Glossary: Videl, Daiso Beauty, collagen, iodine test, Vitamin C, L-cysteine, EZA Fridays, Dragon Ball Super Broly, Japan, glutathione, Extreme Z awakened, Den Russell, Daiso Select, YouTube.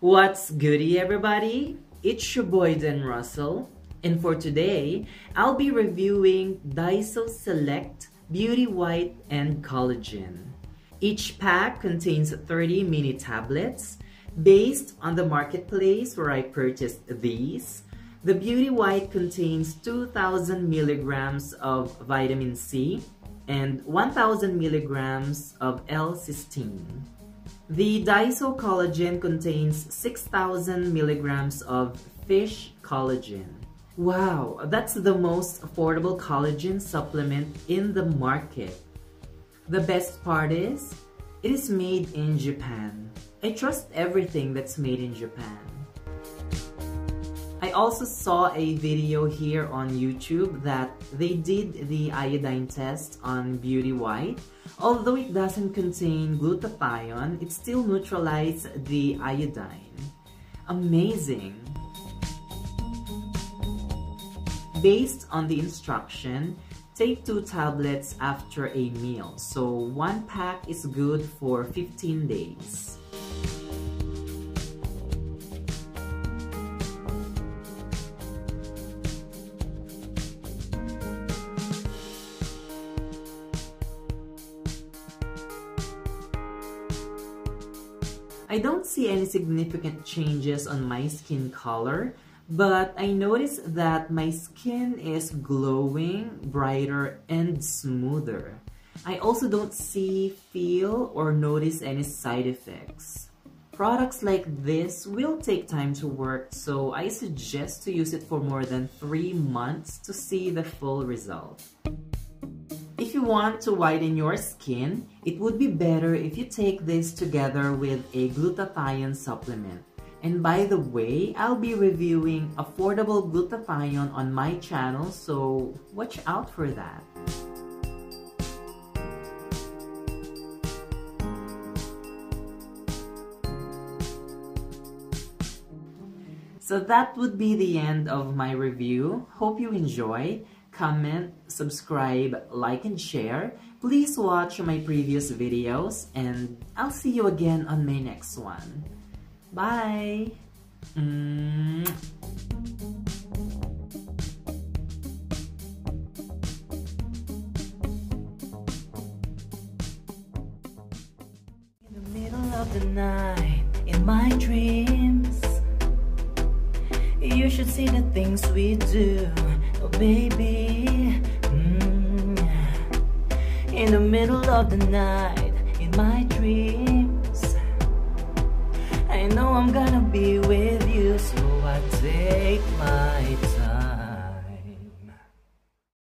What's goody, everybody? It's your boy Den Russell, and for today, I'll be reviewing Daiso Select Beauty White and Collagen. Each pack contains 30 mini tablets. Based on the marketplace where I purchased these, the Beauty White contains 2,000 milligrams of vitamin C and 1,000 milligrams of L-cysteine. The Daiso Collagen contains 6,000 milligrams of fish collagen. Wow, that's the most affordable collagen supplement in the market. The best part is, it is made in Japan. I trust everything that's made in Japan. I also saw a video here on YouTube that they did the iodine test on Beauty White. Although it doesn't contain glutathione, it still neutralizes the iodine. Amazing! Based on the instruction, take 2 tablets after a meal, so 1 pack is good for 15 days. I don't see any significant changes on my skin color, but I noticed that my skin is glowing, brighter, and smoother. I also don't see, feel, or notice any side effects. Products like this will take time to work, so I suggest to use it for more than 3 months to see the full result. If you want to whiten your skin, it would be better if you take this together with a glutathione supplement. And by the way, I'll be reviewing affordable glutathione on my channel, so watch out for that. So that would be the end of my review. Hope you enjoy. Comment, subscribe, like, and share. Please watch my previous videos, and I'll see you again on my next one. Bye! In the middle of the night, in my dreams, you should see the things we do. Oh baby, in the middle of the night, in my dreams, I know I'm gonna be with you, so I take my time.